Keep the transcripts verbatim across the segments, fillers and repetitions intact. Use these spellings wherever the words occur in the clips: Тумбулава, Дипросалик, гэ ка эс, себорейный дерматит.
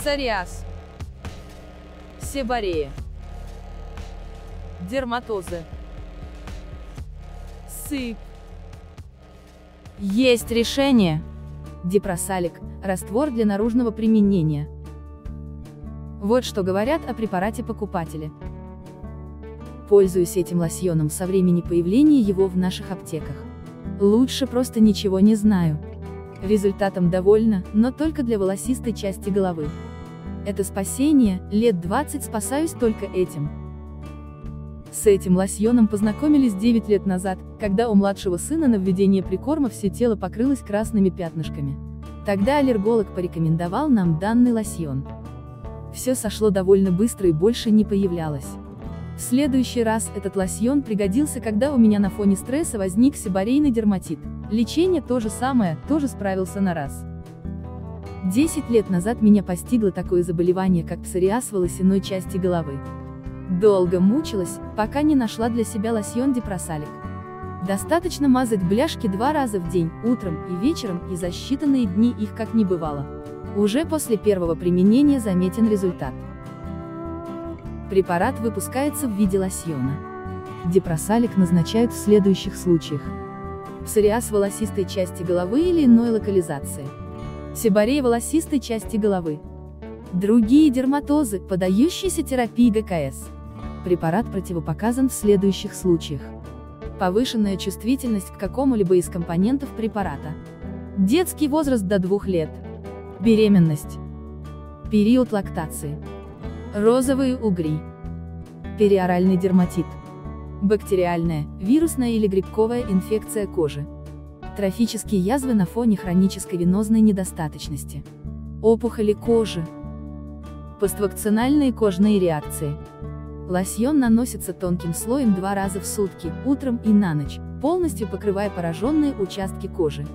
псориаз, себорея, дерматозы, сыпь. Есть решение. Дипросалик – раствор для наружного применения. Вот что говорят о препарате покупатели. Пользуясь этим лосьоном со времени появления его в наших аптеках. Лучше просто ничего не знаю. Результатом довольна, но только для волосистой части головы. Это спасение, лет двадцать спасаюсь только этим. С этим лосьоном познакомились девять лет назад, когда у младшего сына на введение прикорма все тело покрылось красными пятнышками. Тогда аллерголог порекомендовал нам данный лосьон. Все сошло довольно быстро и больше не появлялось. В следующий раз этот лосьон пригодился, когда у меня на фоне стресса возник себорейный дерматит. Лечение то же самое, тоже справился на раз. десять лет назад меня постигло такое заболевание, как псориаз волосяной части головы. Долго мучилась, пока не нашла для себя лосьон Дипросалик. Достаточно мазать бляшки два раза в день, утром и вечером, и за считанные дни их как не бывало. Уже после первого применения заметен результат. Препарат выпускается в виде лосьона. Дипросалик назначают в следующих случаях: псориаз волосистой части головы или иной локализации, себорея волосистой части головы, другие дерматозы, поддающиеся терапии гэ ка эс. Препарат противопоказан в следующих случаях: повышенная чувствительность к какому-либо из компонентов препарата, детский возраст до двух лет, беременность, период лактации, розовые угри, периоральный дерматит, бактериальная, вирусная или грибковая инфекция кожи, трофические язвы на фоне хронической венозной недостаточности, опухоли кожи, поствакцинальные кожные реакции. Лосьон наносится тонким слоем два раза в сутки, утром и на ночь, полностью покрывая пораженные участки кожи.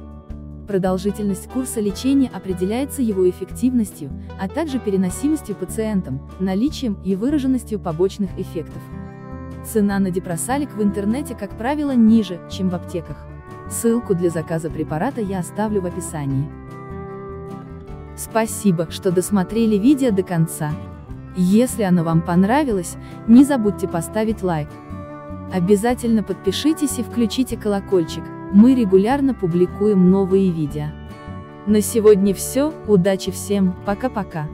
Продолжительность курса лечения определяется его эффективностью, а также переносимостью пациентам, наличием и выраженностью побочных эффектов. Цена на Дипросалик в интернете, как правило, ниже, чем в аптеках. Ссылку для заказа препарата я оставлю в описании. Спасибо, что досмотрели видео до конца. Если оно вам понравилось, не забудьте поставить лайк. Обязательно подпишитесь и включите колокольчик. Мы регулярно публикуем новые видео. На сегодня все, удачи всем, пока-пока.